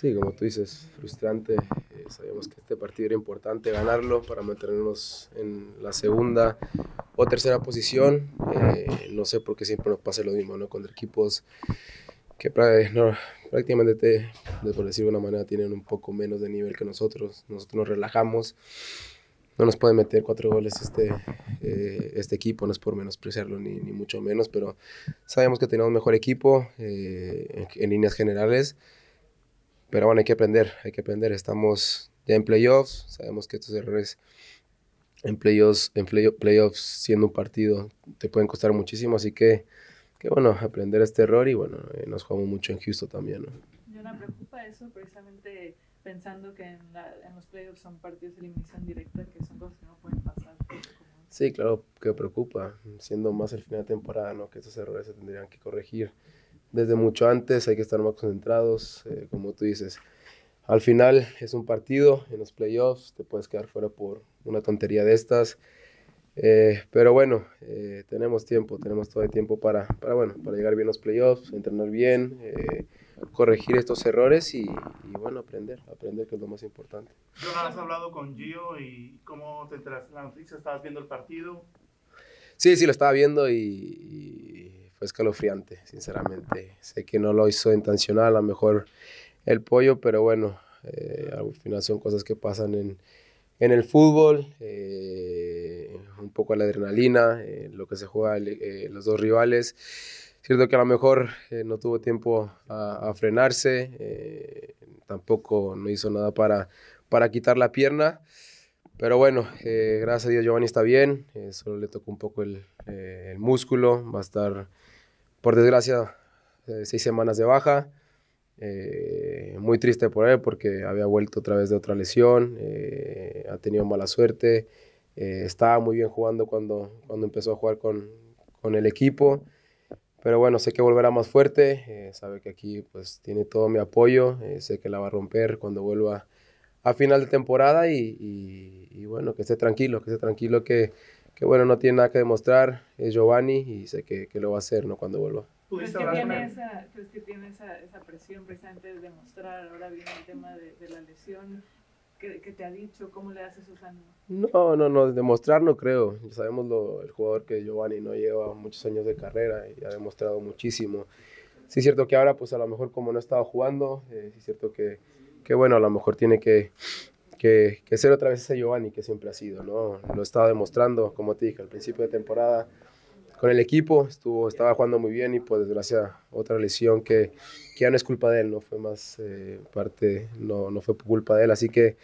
Sí, como tú dices, frustrante. Sabíamos que este partido era importante ganarlo para mantenernos en la segunda o tercera posición. No sé por qué siempre nos pasa lo mismo, ¿no? Contra equipos que prácticamente, por decirlo de una manera, tienen un poco menos de nivel que nosotros. Nosotros nos relajamos. No nos puede meter 4 goles este equipo, no es por menospreciarlo ni mucho menos, pero sabemos que tenemos un mejor equipo en líneas generales, pero bueno, hay que aprender, estamos ya en playoffs, sabemos que estos errores en playoffs siendo un partido te pueden costar muchísimo, así que bueno, aprender este error y bueno, nos jugamos mucho en Houston también, ¿no? ¿No me preocupa eso precisamente? Pensando que en los playoffs son partidos de eliminación directa, que son cosas que no pueden pasar. Sí, claro que preocupa, siendo más el final de temporada, ¿no? Que esos errores se tendrían que corregir desde mucho antes, hay que estar más concentrados, como tú dices. Al final es un partido, en los playoffs te puedes quedar fuera por una tontería de estas, pero bueno, tenemos todo el tiempo para llegar bien a los playoffs, entrenar bien, corregir estos errores y bueno, aprender que es lo más importante. ¿Has hablado con Gio y cómo te enteraste la noticia? ¿Estabas viendo el partido? Sí, lo estaba viendo y fue escalofriante, sinceramente. Sé que no lo hizo intencional, a lo mejor el pollo, pero bueno, al final son cosas que pasan en el fútbol, un poco la adrenalina, lo que se juega los dos rivales. Cierto que a lo mejor no tuvo tiempo a frenarse, tampoco no hizo nada para quitar la pierna, pero bueno, gracias a Dios Giovani está bien, solo le tocó un poco el músculo, va a estar, por desgracia, 6 semanas de baja, muy triste por él porque había vuelto otra vez de otra lesión, ha tenido mala suerte, estaba muy bien jugando cuando empezó a jugar con el equipo. Pero bueno, sé que volverá más fuerte, sabe que aquí pues tiene todo mi apoyo, sé que la va a romper cuando vuelva a final de temporada y bueno, que esté tranquilo, que bueno, no tiene nada que demostrar, es Giovani y sé que lo va a hacer, ¿no? Cuando vuelva. ¿Crees que tiene esa presión precisamente de demostrar? Ahora viene el tema de la lesión. ¿Qué te ha dicho? ¿Cómo le haces sus ánimos? No, demostrar no creo. Ya sabemos el jugador que Giovani no lleva muchos años de carrera y ha demostrado muchísimo. Sí es cierto que ahora, pues a lo mejor como no ha estado jugando, sí es cierto que bueno, a lo mejor tiene que ser otra vez ese Giovani que siempre ha sido, ¿no? Lo estaba demostrando, como te dije, al principio de temporada con el equipo, estaba jugando muy bien y por desgracia otra lesión que ya no es culpa de él, no fue más no fue culpa de él, así que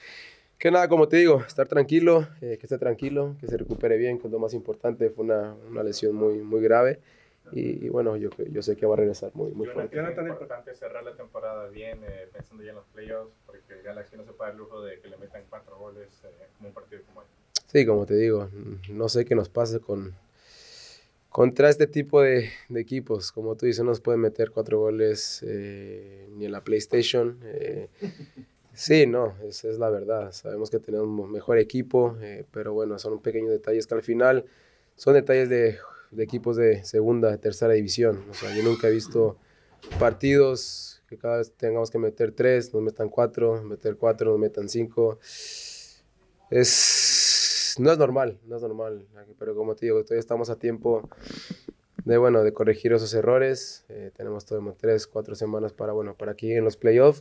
nada, como te digo, estar tranquilo, que esté tranquilo, que se recupere bien, que es lo más importante, fue una lesión muy, muy grave y bueno, yo sé que va a regresar muy, muy fuerte. ¿No es tan importante cerrar la temporada bien, pensando ya en los playoffs, porque el Galaxy no se puede dar el lujo de que le metan 4 goles como un partido como este? Sí, como te digo, no sé qué nos pase contra este tipo de equipos, como tú dices, no nos pueden meter 4 goles ni en la PlayStation. Sí, no, esa es la verdad. Sabemos que tenemos mejor equipo, pero bueno, son pequeños detalles que al final son detalles de equipos de segunda, de tercera división. O sea, yo nunca he visto partidos que cada vez tengamos que meter 3, nos metan 4, meter 4, nos metan 5. No es normal, pero como te digo, todavía estamos a tiempo de corregir esos errores. Tenemos todavía 3, 4 semanas para aquí en los playoffs,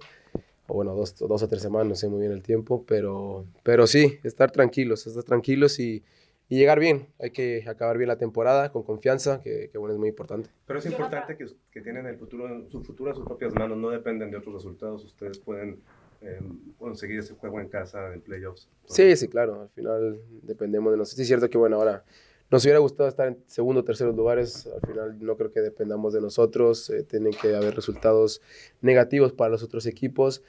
o bueno, 2 o 3 semanas, no sé muy bien el tiempo, pero sí, estar tranquilos y llegar bien. Hay que acabar bien la temporada con confianza, que bueno, es muy importante. Pero es importante que tienen su futuro en sus propias manos, no dependen de otros resultados, ustedes pueden conseguir ese juego en casa, en playoffs. Sí, claro, al final dependemos de nosotros. Es cierto que bueno, ahora nos hubiera gustado estar en segundo o terceros lugares, al final no creo que dependamos de nosotros, tienen que haber resultados negativos para los otros equipos,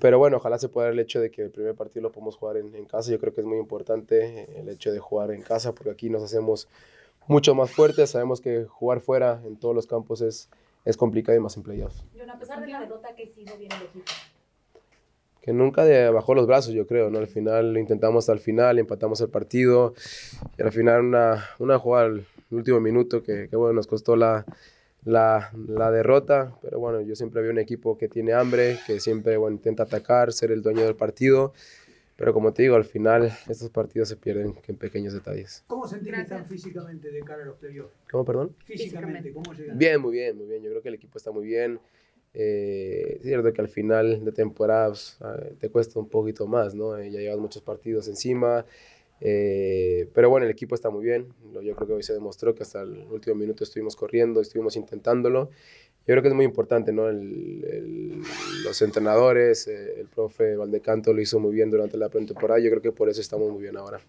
pero bueno, ojalá se pueda el hecho de que el primer partido lo podemos jugar en casa, yo creo que es muy importante el hecho de jugar en casa, porque aquí nos hacemos mucho más fuertes, sabemos que jugar fuera en todos los campos es complicado y más en playoffs. John, a pesar de la derrota, que sigue bien el equipo, que nunca bajó los brazos, yo creo, ¿no? Al final lo intentamos hasta el final, empatamos el partido y al final una jugada al último minuto que bueno, nos costó la, la derrota, pero bueno, yo siempre veo un equipo que tiene hambre, que siempre intenta atacar, ser el dueño del partido, pero como te digo, al final estos partidos se pierden en pequeños detalles. ¿Cómo se están físicamente de cara a los playoffs? ¿Cómo, perdón? Físicamente, ¿cómo llegan? Bien, muy bien, muy bien. Yo creo que el equipo está muy bien. Es cierto que al final de temporada te cuesta un poquito más, ¿no? Ya llevas muchos partidos encima, pero bueno, el equipo está muy bien. Yo creo que hoy se demostró que hasta el último minuto estuvimos corriendo, estuvimos intentándolo. Yo creo que es muy importante, ¿no? Los entrenadores, el profe Valdecanto lo hizo muy bien durante la pretemporada. Yo creo que por eso estamos muy bien ahora.